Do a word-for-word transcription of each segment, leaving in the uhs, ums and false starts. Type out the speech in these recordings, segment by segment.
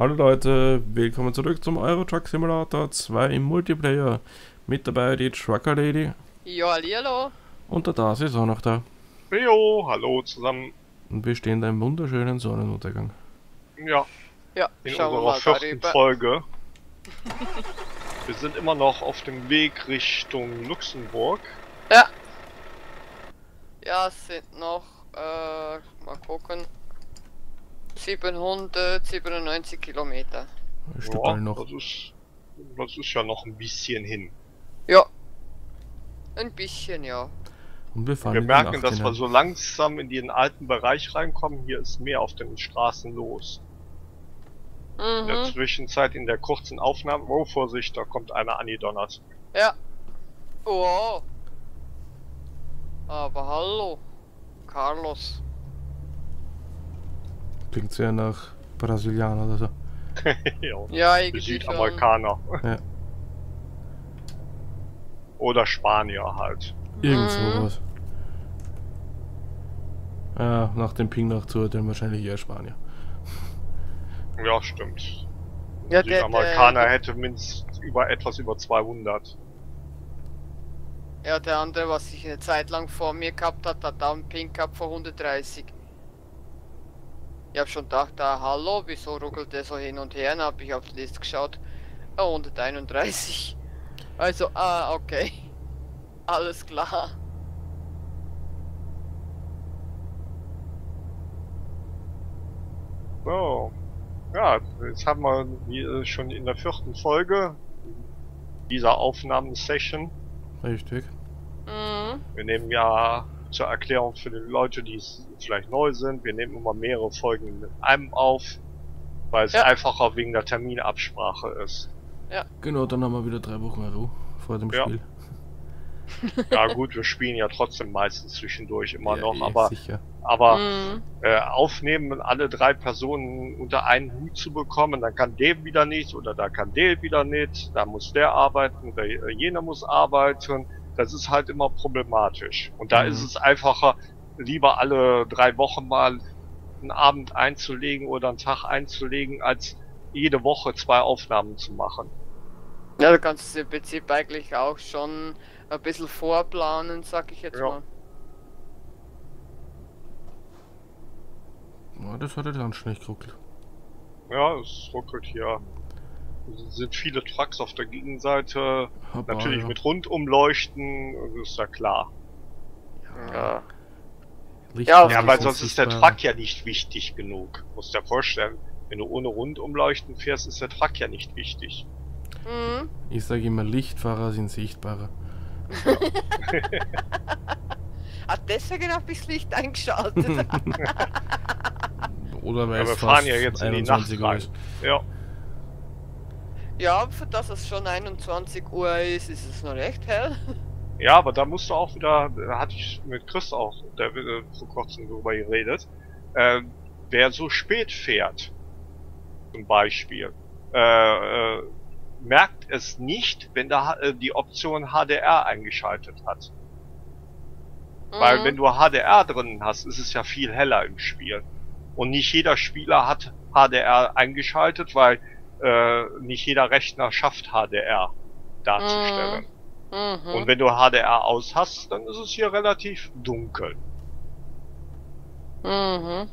Hallo Leute, willkommen zurück zum Euro Truck Simulator zwei im Multiplayer. Mit dabei die Trucker Lady. Jo, halli, hallo. Und der Das ist auch noch da. Jo, hallo zusammen. Und wir stehen da im wunderschönen Sonnenuntergang. Ja, ja, in unserer vierten Folge. Wir sind immer noch auf dem Weg Richtung Luxemburg. Ja. Ja, es sind noch, äh, mal gucken. siebenhundertsiebenundneunzig Kilometer. Ein Stück ja, noch. Das ist, das ist ja noch ein bisschen hin. Ja. Ein bisschen, ja. Und wir fahren wir merken, dass wir so langsam in den alten Bereich reinkommen. Hier ist mehr auf den Straßen los. Mhm. In der Zwischenzeit, in der kurzen Aufnahme. Oh, Vorsicht, da kommt einer angedonnert. Ja. Wow. Aber hallo, Carlos. Klingt sehr nach Brasilianer oder so. Ja, irgendwie Südamerikaner. Ja. Oder Spanier halt. Irgend sowas. Mhm. Ja, nach dem Ping nachzuurteilen wahrscheinlich eher Spanier. Ja, stimmt. Ja, Südamerikaner der, der, hätte mindestens über etwas über zweihundert. Ja, der andere, was ich eine Zeit lang vor mir gehabt hat, hat da einen Ping gehabt vor hundertdreißig. Ich hab schon gedacht, ah, hallo, wieso ruckelt der so hin und her? Dann hab ich auf die Liste geschaut. Oh, hunderteinunddreißig. Also, ah, okay. Alles klar. So. Ja, jetzt haben wir wie, schon in der vierten Folge dieser Aufnahmesession. Richtig. Mhm. Wir nehmen ja... Zur Erklärung für die Leute, die vielleicht neu sind. Wir nehmen immer mehrere Folgen mit einem auf, weil es ja einfacher wegen der Terminabsprache ist. Ja. Genau, dann haben wir wieder drei Wochen Ruhe vor dem ja. Spiel. Ja gut, wir spielen ja trotzdem meistens zwischendurch immer ja, noch, eh, aber, aber mhm. äh, aufnehmen und alle drei Personen unter einen Hut zu bekommen, dann kann der wieder nicht oder da kann der wieder nicht, da muss der arbeiten oder jener muss arbeiten. Das ist halt immer problematisch. Und da mhm. ist es einfacher, lieber alle drei Wochen mal einen Abend einzulegen oder einen Tag einzulegen, als jede Woche zwei Aufnahmen zu machen. Ja, du kannst es im Prinzip eigentlich auch schon ein bisschen vorplanen, sag ich jetzt ja. mal. Ja, das hat er dann schnell geruckelt. Ja, es ruckelt hier. Sind viele Trucks auf der Gegenseite, aber natürlich ja. mit Rundumleuchten, ist ja klar. Ja, ja, ja, weil sonst ist der Truck ja nicht wichtig genug. Musst dir vorstellen, wenn du ohne Rundumleuchten fährst, ist der Truck ja nicht wichtig. Mhm. Ich sage immer, Lichtfahrer sind sichtbarer. Ja. Hat deswegen auch bis Licht eingeschaltet. Oder weil ja, wir fahren ja jetzt in die Nacht rein. Ja. Ja, für das es schon einundzwanzig Uhr ist, ist es noch recht hell. Ja, aber da musst du auch wieder, da hatte ich mit Chris auch, der äh, vor kurzem darüber geredet, äh, wer so spät fährt, zum Beispiel, äh, äh, merkt es nicht, wenn da äh, die Option H D R eingeschaltet hat. Mhm. Weil wenn du H D R drin hast, ist es ja viel heller im Spiel. Und nicht jeder Spieler hat H D R eingeschaltet, weil Äh, nicht jeder Rechner schafft H D R darzustellen. Mhm. Und wenn du H D R aus hast, dann ist es hier relativ dunkel. Mhm.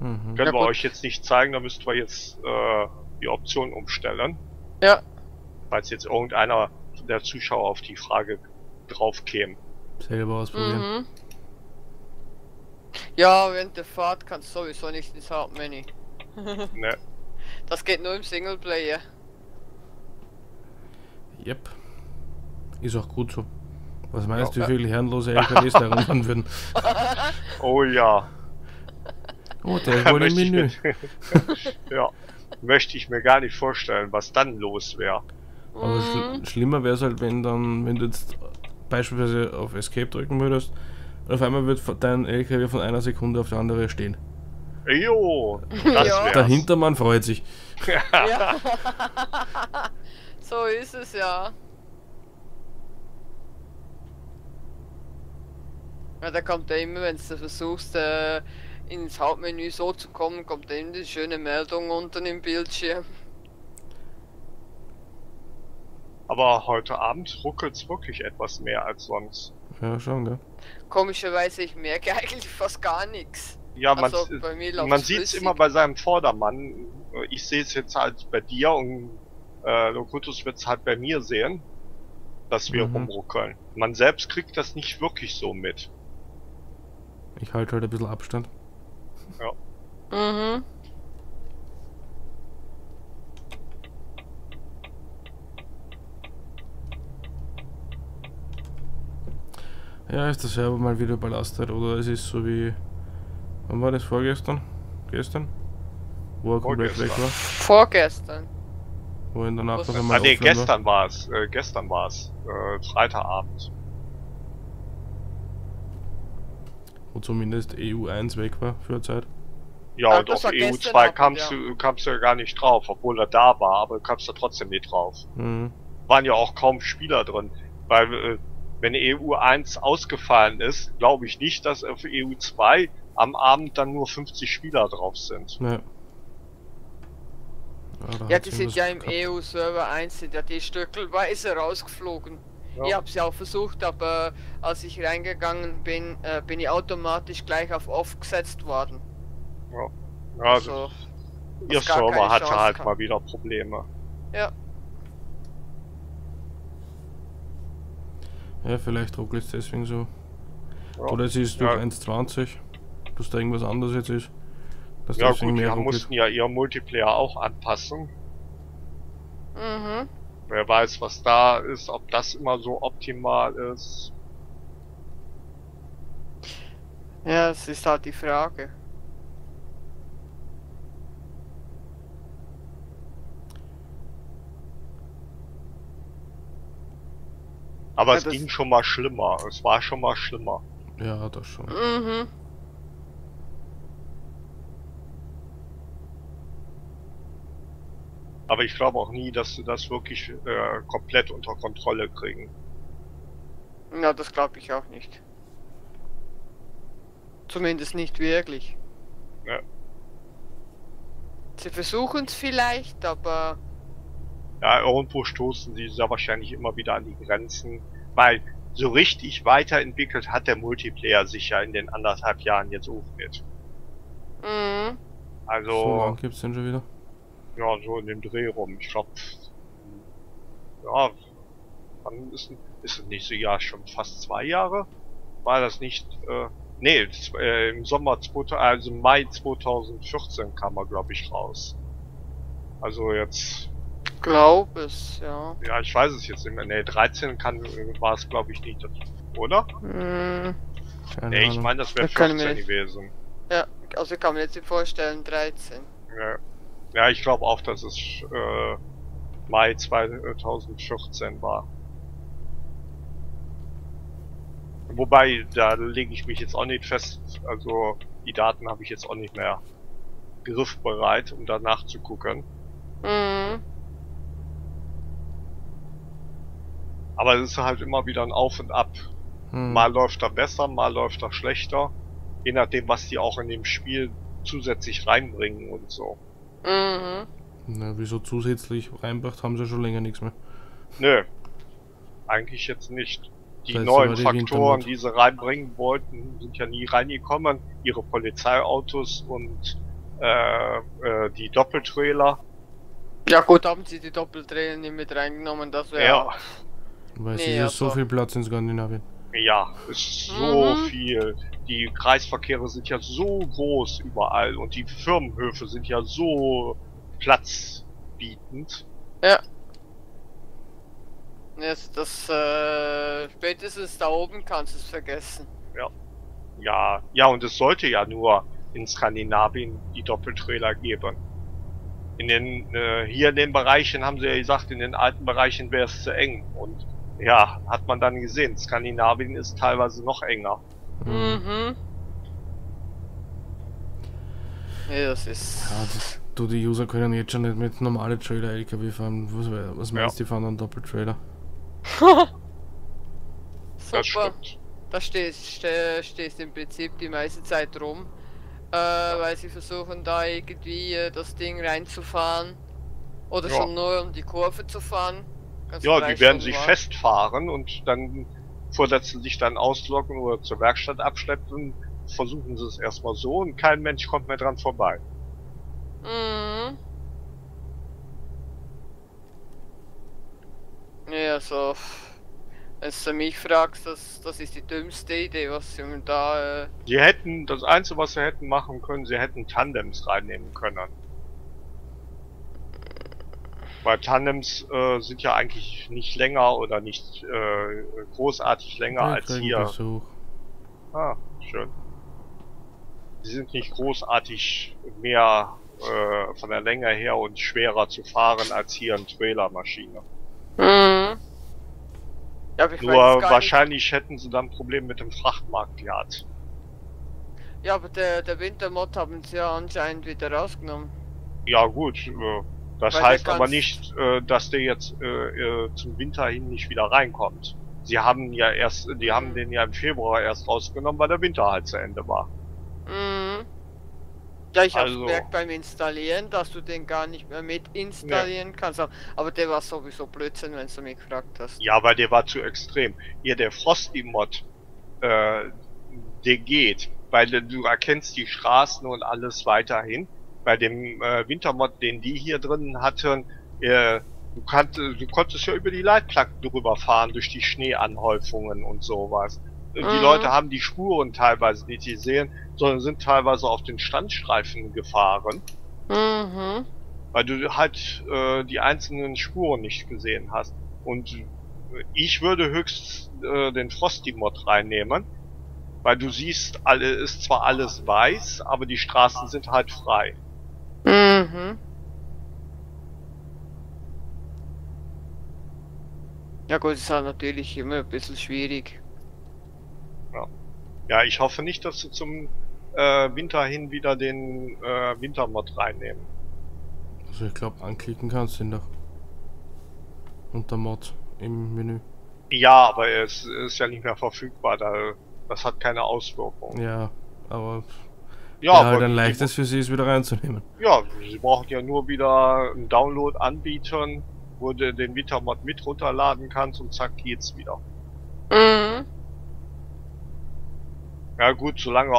Können ja, wir gut. euch jetzt nicht zeigen, da müssten wir jetzt äh, die Option umstellen. Ja. Falls jetzt irgendeiner der Zuschauer auf die Frage drauf käme. Selber ausprobieren. Mhm. Ja, während der Fahrt kannst du sowieso nicht ins Hauptmenü. Ne. Das geht nur im Singleplayer. Yep. Ist auch gut so. Was meinst ja. du, wie viele herrenlose L K Ws da rumfahren würden? Oh ja. Oh, der ist wohl im Menü. Ja. Möchte ich mir gar nicht vorstellen, was dann los wäre. Aber schl schlimmer wäre es halt, wenn dann, wenn du jetzt beispielsweise auf Escape drücken würdest, und auf einmal wird dein L K W von einer Sekunde auf die andere stehen. Jo, das ja. Der Hintermann freut sich. Ja. So ist es ja. Ja, da kommt er immer, wenn du versuchst, äh, ins Hauptmenü so zu kommen, kommt eben die schöne Meldung unten im Bildschirm. Aber heute Abend ruckelt's wirklich etwas mehr als sonst. Ja, schon, gell? Komischerweise, ich merke eigentlich fast gar nichts. Ja, man, also, man sieht es immer bei seinem Vordermann. Ich sehe es jetzt halt bei dir und äh, Locutus wird es halt bei mir sehen, dass wir mhm. rumruckeln. Man selbst kriegt das nicht wirklich so mit. Ich halte heute ein bisschen Abstand. Ja. Mhm. Ja, ist der Server mal wieder überlastet oder es ist so wie... Wann war das? Vorgestern? Gestern? Wo er komplett weg war? Vorgestern. Wo in der Nacht noch einmal. Ah ne, gestern war es. Äh, gestern war es. Äh, Freitagabend. Wo zumindest E U eins weg war für eine Zeit. Ja, ja und auf E U zwei kamst du, kamst du ja gar nicht drauf, obwohl er da war, aber kamst du trotzdem nicht drauf. Mhm. Waren ja auch kaum Spieler drin, weil äh, wenn E U eins ausgefallen ist, glaube ich nicht, dass auf E U zwei am Abend dann nur fünfzig Spieler drauf sind. Ja, ja, ja die sind ja im E U Server eins, sind ja die stückelweise rausgeflogen. Ja. Ich habe es ja auch versucht, aber als ich reingegangen bin, äh, bin ich automatisch gleich auf Off gesetzt worden. Ja, ja also ihr Server hatte halt kann. mal wieder Probleme. Ja. Ja, vielleicht ruckelt es deswegen so. Ja. Oder es ist durch ja. eins Punkt zwanzig. Dass da irgendwas anderes jetzt ist. Dass ja gut, die mussten ja ihr Multiplayer auch anpassen. Mhm. Wer weiß, was da ist, ob das immer so optimal ist. Ja, es ist halt die Frage. Aber ja, es ging schon mal schlimmer. Es war schon mal schlimmer. Ja, das schon. Mhm. Aber ich glaube auch nie, dass sie das wirklich äh, komplett unter Kontrolle kriegen. Na, das glaube ich auch nicht. Zumindest nicht wirklich. Ja. Sie versuchen es vielleicht, aber... Ja, irgendwo stoßen sie da wahrscheinlich immer wieder an die Grenzen. Weil so richtig weiterentwickelt hat der Multiplayer sich ja in den anderthalb Jahren jetzt auch nicht. Mhm. Also... So lange gibt es den schon wieder? Ja, so in dem Dreh rum. Ich glaube, ja, wann ist das nächste Jahr schon fast zwei Jahre? War das nicht, äh, nee, äh, im Sommer, also im Mai zweitausendvierzehn kam er, glaube ich, raus. Also jetzt. Glaub es, ja. Ja, ich weiß es jetzt nicht mehr. Nee, dreizehn kann, war es, glaube ich, nicht, oder? Hm. Nee, ich meine, das wäre vierzehn gewesen. Ja, also kann man jetzt nicht vorstellen, dreizehn. Ja. Ja, ich glaube auch, dass es äh, Mai zweitausendvierzehn war. Wobei, da lege ich mich jetzt auch nicht fest, also die Daten habe ich jetzt auch nicht mehr griffbereit, um danach zu gucken. Mhm. Aber es ist halt immer wieder ein Auf und Ab. Mhm. Mal läuft er besser, mal läuft er schlechter, je nachdem, was die auch in dem Spiel zusätzlich reinbringen und so. Mhm. Na, wieso zusätzlich reinbracht haben sie schon länger nichts mehr. Nö. Eigentlich jetzt nicht. Die das heißt, neuen die Faktoren, die sie reinbringen wollten, sind ja nie reingekommen. Ihre Polizeiautos und äh, äh, die Doppeltrailer. Ja gut, haben sie die Doppeltrailer nicht mit reingenommen, das wäre... Ja. Weil nee, es ist ja so viel Platz in Skandinavien. Ja, es ist so mhm. viel. Die Kreisverkehre sind ja so groß überall und die Firmenhöfe sind ja so platzbietend. Ja. Jetzt das äh, spätestens da oben kannst du es vergessen. Ja. Ja, ja, und es sollte ja nur in Skandinavien die Doppeltrailer geben. In den äh, hier in den Bereichen haben sie ja gesagt, in den alten Bereichen wäre es zu eng und ja, hat man dann gesehen. Skandinavien ist teilweise noch enger. Mhm. Ja, das ist... Ja, das, du, die User können jetzt schon nicht mit normalen Trailer-L K W fahren. Was, was meinst du, ja. die fahren dann Doppeltrailer? Super. Das stimmt. Da stehst du im Prinzip die meiste Zeit rum. äh, weil sie versuchen da irgendwie äh, das Ding reinzufahren oder ja. schon nur um die Kurve zu fahren. Ganz ja, die werden sich festfahren und dann vorsätzlich dich dann auslocken oder zur Werkstatt abschleppen. Versuchen sie es erstmal so und kein Mensch kommt mehr dran vorbei. Mhm. Ja, so. Wenn du mich fragst, das, das ist die dümmste Idee, was sie da... Äh sie hätten, das Einzige, was sie hätten machen können, sie hätten Tandems reinnehmen können. Weil Tandems äh, sind ja eigentlich nicht länger oder nicht äh, großartig länger ja, als hier. Besuch. Ah, schön. Die sind nicht großartig mehr äh, von der Länge her und schwerer zu fahren als hier eine Trailermaschine. Mhm. Ja, aber ich Nur weiß wahrscheinlich nicht. Hätten sie dann ein Problem mit dem Frachtmarkt gehabt. Ja, aber der, der Wintermod haben sie ja anscheinend wieder rausgenommen. Ja gut, äh, das Weil heißt aber nicht, äh, dass der jetzt äh, äh, zum Winter hin nicht wieder reinkommt. Sie haben ja erst, die mhm. haben den ja im Februar erst rausgenommen, weil der Winter halt zu Ende war. Mhm. Ja, ich also. habe gemerkt beim Installieren, dass du den gar nicht mehr mit installieren nee. kannst. Aber der war sowieso Blödsinn, wenn du mich gefragt hast. Ja, weil der war zu extrem. Hier der Frosty-Mod, äh, der geht, weil du erkennst die Straßen und alles weiterhin. Bei dem äh, Wintermod, den die hier drin hatten, äh, Du, kannst, du konntest ja über die Leitplanken drüber fahren, durch die Schneeanhäufungen und sowas. Mhm. Die Leute haben die Spuren teilweise nicht gesehen, sondern sind teilweise auf den Standstreifen gefahren. Mhm. Weil du halt äh, die einzelnen Spuren nicht gesehen hast. Und ich würde höchstens äh, den Frosty-Mod reinnehmen, weil du siehst, alle ist zwar alles weiß, aber die Straßen sind halt frei. Mhm. Ja gut, ist halt natürlich immer ein bisschen schwierig. Ja, ja ich hoffe nicht, dass sie zum äh, Winter hin wieder den äh, Wintermod reinnehmen. Also ich glaube, anklicken kannst du ihn doch. Unter Mod im Menü. Ja, aber es ist ja nicht mehr verfügbar, da, das hat keine Auswirkung. Ja, aber... Ja, aber dann leicht ist für sie, es wieder reinzunehmen. Ja, sie brauchen ja nur wieder einen Download anbieten, wo du den Wintermod mit runterladen kannst und zack geht's wieder. Mhm. Ja gut, solange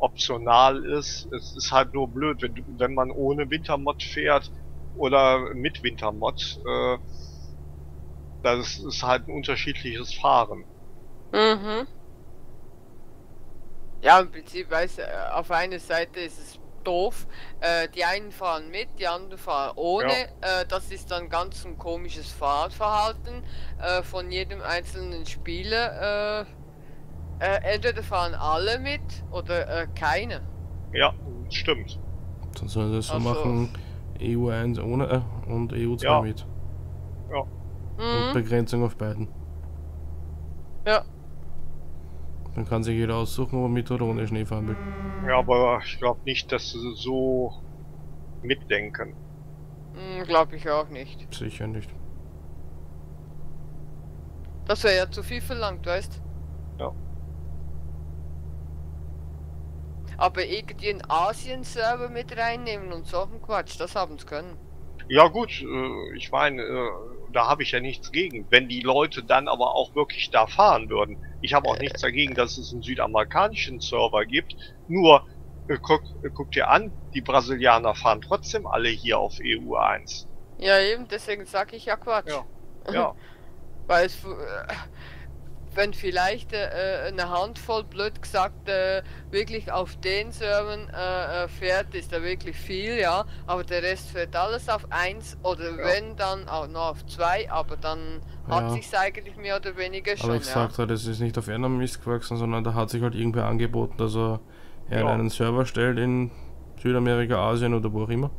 optional ist, es ist halt nur blöd, wenn, wenn man ohne Wintermod fährt oder mit Wintermod, äh, das ist halt ein unterschiedliches Fahren. Mhm. Ja, im Prinzip weiß, auf einer Seite ist es doof. Äh, die einen fahren mit, die anderen fahren ohne. Ja. Äh, das ist dann ganz ein komisches Fahrverhalten äh, von jedem einzelnen Spieler. Äh, äh, entweder fahren alle mit oder äh, keine. Ja, stimmt. Dann sollen sie das so also. machen: E U eins ohne äh, und E U zwei ja. mit. Ja. Und mhm. Begrenzung auf beiden. Ja. Dann kann sich jeder aussuchen, ob er mit oder ohne Schnee fahren will. Ja, aber ich glaube nicht, dass sie so mitdenken. Hm, glaube ich auch nicht. Sicher nicht. Das wäre ja zu viel verlangt, weißt du? Ja. Aber irgendwie einen Asien-Server mit reinnehmen und solchen Quatsch, das haben sie können. Ja gut, ich meine, da habe ich ja nichts gegen, wenn die Leute dann aber auch wirklich da fahren würden. Ich habe auch nichts dagegen, dass es einen südamerikanischen Server gibt, nur guck, guck dir an, die Brasilianer fahren trotzdem alle hier auf E U eins. Ja eben, deswegen sage ich ja Quatsch. Ja, ja. Weil es, wenn vielleicht äh, eine Handvoll, blöd gesagt, äh, wirklich auf den Servern äh, fährt, ist da wirklich viel, ja, aber der Rest fährt alles auf eins oder ja. wenn, dann auch noch auf zwei, aber dann ja. hat sich's eigentlich mehr oder weniger schon, aber ich ja. sagte halt, es ist nicht auf einer Mist gewachsen, sondern da hat sich halt irgendwer angeboten, dass er ja. einen Server stellt in Südamerika, Asien oder wo auch immer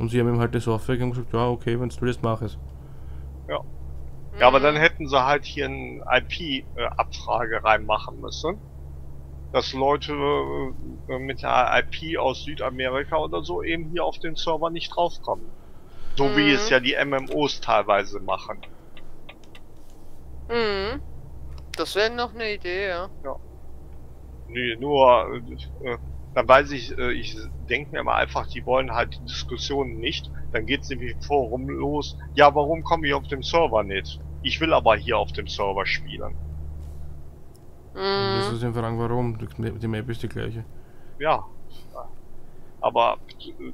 und sie haben ihm halt die Software gegeben und gesagt, ja okay, wenn du das machst. Ja. Ja, aber dann hätten sie halt hier eine I P-Abfrage reinmachen müssen, dass Leute mit einer I P aus Südamerika oder so eben hier auf den Server nicht draufkommen. So mhm. wie es ja die M M Os teilweise machen. Mhm. Das wäre noch eine Idee, ja. Ja. Nee, nur, äh, dann weiß ich, äh, ich denke mir mal einfach, die wollen halt die Diskussion nicht. Dann geht es nämlich im Forum los. Ja, warum komme ich auf dem Server nicht? Ich will aber hier auf dem Server spielen. Mhm. Das ist die Frage, warum? Die Map ist die gleiche. Ja. Aber äh,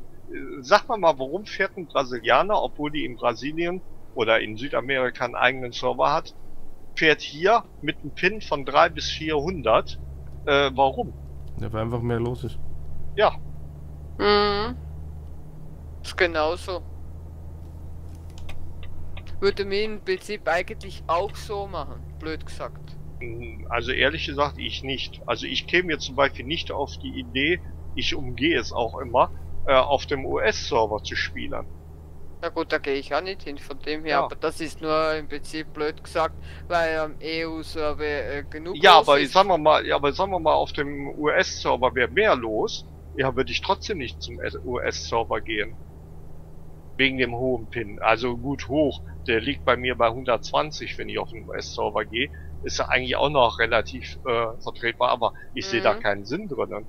sag mal mal, warum fährt ein Brasilianer, obwohl die in Brasilien oder in Südamerika einen eigenen Server hat, fährt hier mit einem Pin von drei bis vierhundert. Äh, warum? Ja, weil einfach mehr los ist. Ja. Mhm. Ist genauso. Würde mir im Prinzip eigentlich auch so machen, blöd gesagt. Also ehrlich gesagt, ich nicht. Also ich käme jetzt zum Beispiel nicht auf die Idee, ich umgehe es auch immer, äh, auf dem U S-Server zu spielen. Na gut, da gehe ich ja nicht hin, von dem her, ja. Aber das ist nur im Prinzip blöd gesagt, weil am E U-Server äh, genug ja, los aber ist. Sagen wir mal, ja, aber sagen wir mal, auf dem U S-Server wäre mehr los, ja, würde ich trotzdem nicht zum U S-Server gehen. Wegen dem hohen Pin, also gut hoch, der liegt bei mir bei hundertzwanzig, wenn ich auf den U S-Server gehe, ist ja eigentlich auch noch relativ äh, vertretbar, aber ich mhm. sehe da keinen Sinn drinnen.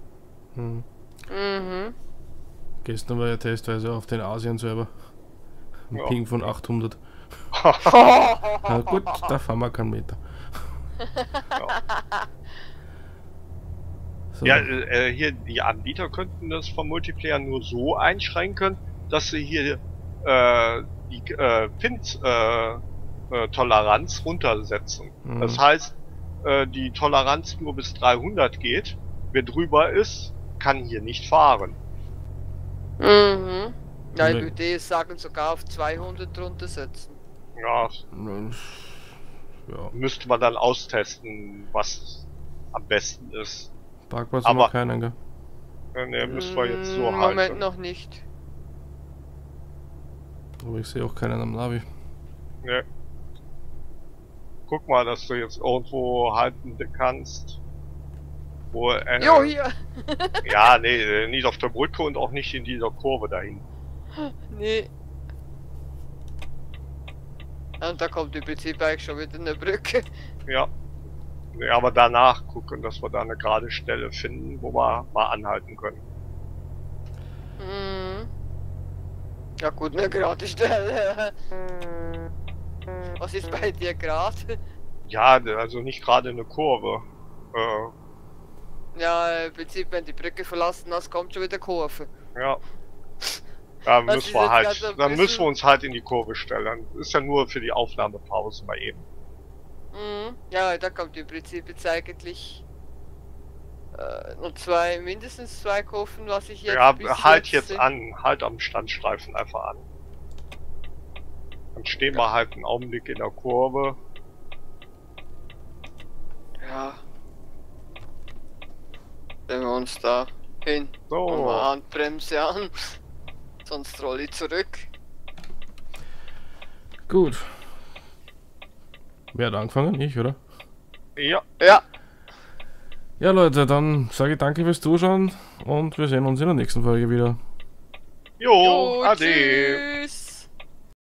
Mhm. Mhm. Gestern war ja testweise auf den Asien-Server. Ein ja. Ping von achthundert. Na gut, da fahren wir keinen Meter. Ja, so. Ja äh, hier die Anbieter könnten das vom Multiplayer nur so einschränken, dass sie hier äh, die äh, Pins äh, äh, Toleranz runtersetzen. Mhm. Das heißt, äh, die Toleranz nur bis dreihundert geht. Wer drüber ist, kann hier nicht fahren. Mhm. Nein, die Idee sagen sogar auf zweihundert runtersetzen. Ja. Ja. Müsste man dann austesten, was am besten ist. Parkplatz haben wir keinen, gell? Ne, müssen wir jetzt so halten. Moment noch nicht. Aber ich sehe auch keinen am Navi. Ne. Guck mal, dass du jetzt irgendwo halten kannst. Wo, äh, jo, hier! Ja, nee, nicht auf der Brücke und auch nicht in dieser Kurve dahin. Nee. Und da kommt im Prinzip eigentlich schon wieder eine Brücke. Ja. Nee, aber danach gucken, dass wir da eine gerade Stelle finden, wo wir mal anhalten können. Mhm. Ja gut, eine gerade Stelle. Was ist bei dir gerade? Ja, also nicht gerade eine Kurve. Äh. Ja, im Prinzip, wenn die Brücke verlassen hast, kommt schon wieder Kurve. Ja. Da müssen wir halt, dann müssen wir uns halt in die Kurve stellen. Ist ja nur für die Aufnahmepause mal eben. Mhm. Ja, da kommt im Prinzip jetzt eigentlich äh, nur zwei, mindestens zwei Kurven, was ich jetzt... Ja, halt jetzt an, halt am Standstreifen einfach an. Dann stehen wir halt einen Augenblick in der Kurve. Ja. Nehmen wir uns da hin. So. Und mal Handbremse an. Sonst roll ich zurück. Gut. Wer hat angefangen? Ich, oder? Ja. Ja. Ja, Leute, dann sage ich danke fürs Zuschauen und wir sehen uns in der nächsten Folge wieder. Jo, jo, ade. Tschüss.